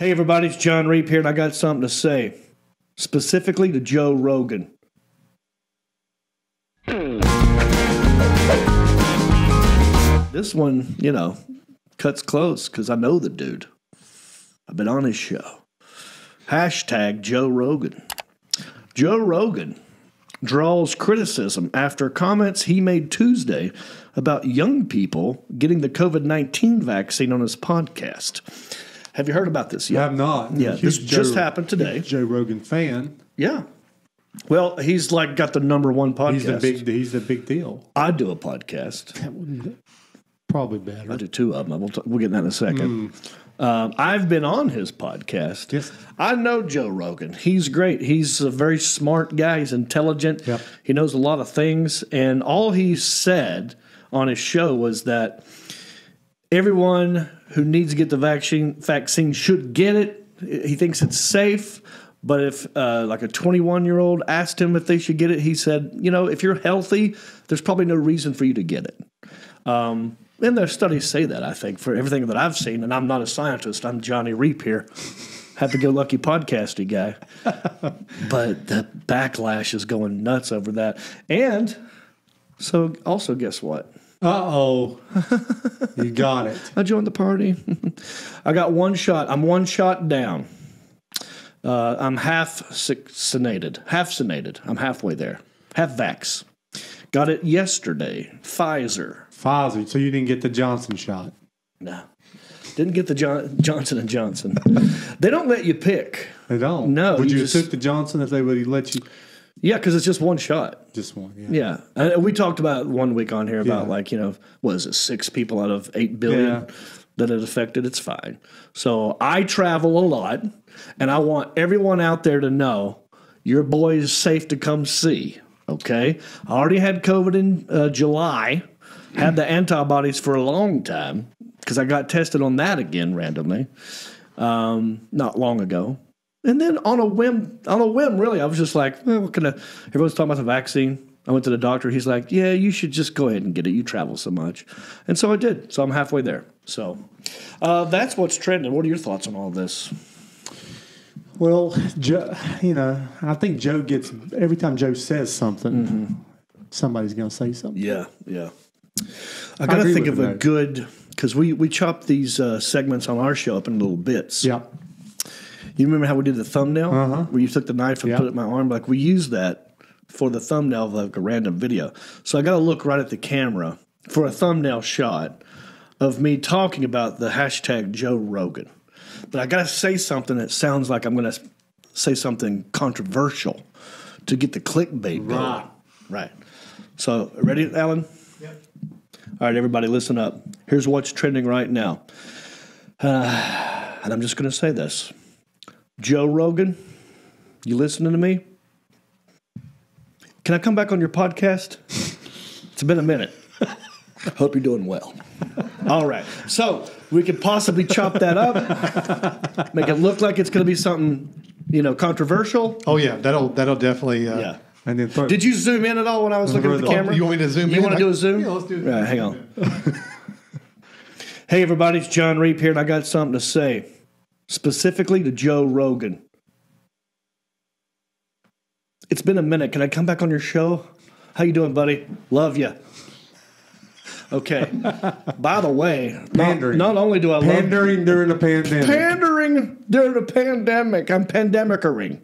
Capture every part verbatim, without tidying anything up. Hey everybody, it's Jon Reep here, and I got something to say, specifically to Joe Rogan. This one, you know, cuts close because I know the dude. I've been on his show. Hashtag Joe Rogan. Joe Rogan draws criticism after comments he made Tuesday about young people getting the COVID nineteen vaccine on his podcast. Have you heard about this yet? I have not. Yeah, this Joe, just happened today. Joe Rogan fan. Yeah. Well, he's like got the number one podcast. He's the big, he's the big deal. I do a podcast. Probably better. I do two of them. We'll, t we'll get that in a second. Mm. Um, I've been on his podcast. Yes. I know Joe Rogan. He's great. He's a very smart guy. He's intelligent. Yep. He knows a lot of things. And all he said on his show was that everyone who needs to get the vaccine vaccine should get it. He thinks it's safe, but if uh, like a twenty-one-year-old asked him if they should get it, he said, you know, if you're healthy, there's probably no reason for you to get it. Um, and their studies say that, I think, for everything that I've seen, and I'm not a scientist. I'm Johnny Reep here, happy-go-lucky podcasty guy. But the backlash is going nuts over that. And so also guess what? Uh-oh. You got it. I joined the party. I got one shot. I'm one shot down. Uh, I'm half-vaccinated. Half-vaccinated. I'm halfway there. Half-vax. Got it yesterday. Pfizer. Pfizer. So you didn't get the Johnson shot? No. Didn't get the John Johnson and Johnson. They don't let you pick. They don't? No. Would you, you just have took the Johnson if they would let you? Yeah, because it's just one shot. Just one, yeah. Yeah. And we talked about one week on here about, yeah. like, you know, what is it, six people out of eight billion yeah. that it affected? It's fine. So I travel a lot, and I want everyone out there to know your boy is safe to come see, okay? I already had COVID in uh, July, had the antibodies for a long time because I got tested on that again randomly um, not long ago. And then on a whim, on a whim, really, I was just like, eh, what can I, everyone's talking about the vaccine. I went to the doctor. He's like, yeah, you should just go ahead and get it. You travel so much. And so I did. So I'm halfway there. So uh, that's what's trending. What are your thoughts on all this? Well, Joe, you know, I think Joe gets, every time Joe says something, mm-hmm. somebody's going to say something. Yeah, yeah. I got to think of a good, because we, we chop these uh, segments on our show up in little bits. Yeah. You remember how we did the thumbnail? Uh-huh. Where you took the knife and yep. put it in my arm? Like, we used that for the thumbnail of, like, a random video. So I got to look right at the camera for a thumbnail shot of me talking about the hashtag Joe Rogan. But I got to say something that sounds like I'm going to say something controversial to get the clickbait going. Right. Right. So, ready, Alan? Yep. All right, everybody, listen up. Here's what's trending right now. Uh, and I'm just going to say this. Joe Rogan, you listening to me? Can I come back on your podcast? It's been a minute. Hope you're doing well. All right. So we could possibly chop that up, make it look like it's going to be something, you know, controversial. Oh, yeah. That'll, that'll definitely. Uh, yeah. And then throw, did you zoom in at all when I was looking at the camera? You want me to zoom you in? You want to do a zoom? Yeah, let's do it. All right, hang on. Hey, everybody. It's Jon Reep here, and I got something to say. Specifically to Joe Rogan. It's been a minute. Can I come back on your show? How you doing, buddy? Love you. Okay. By the way, pandering. Not, not only do I love pandering during a pandemic. Pandering during a pandemic. I'm pandemicering.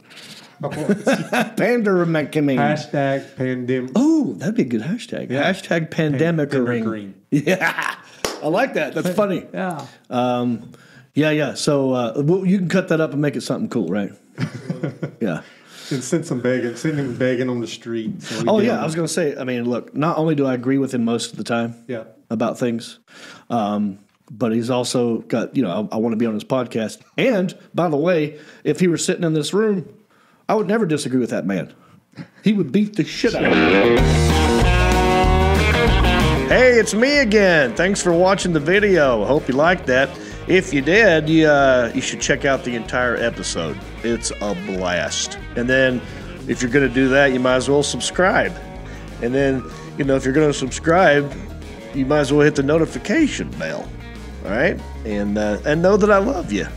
Oh, pandemicering. Hashtag pandemic. Oh, that'd be a good hashtag. Yeah. Hashtag pandemicering. Yeah. I like that. That's funny. Yeah. Um. Yeah, yeah. So uh, well, you can cut that up and make it something cool, right? Yeah. And send some begging. Send him begging on the street. So oh, yeah. I was going to say, I mean, look, not only do I agree with him most of the time yeah. about things, um, but he's also got, you know, I, I want to be on his podcast. And, by the way, if he were sitting in this room, I would never disagree with that man. He would beat the shit out of me. Hey, it's me again. Thanks for watching the video. Hope you liked that. If you did, you, uh, you should check out the entire episode. It's a blast. And then if you're going to do that, you might as well subscribe. And then, you know, if you're going to subscribe, you might as well hit the notification bell. All right? And, uh, and know that I love you.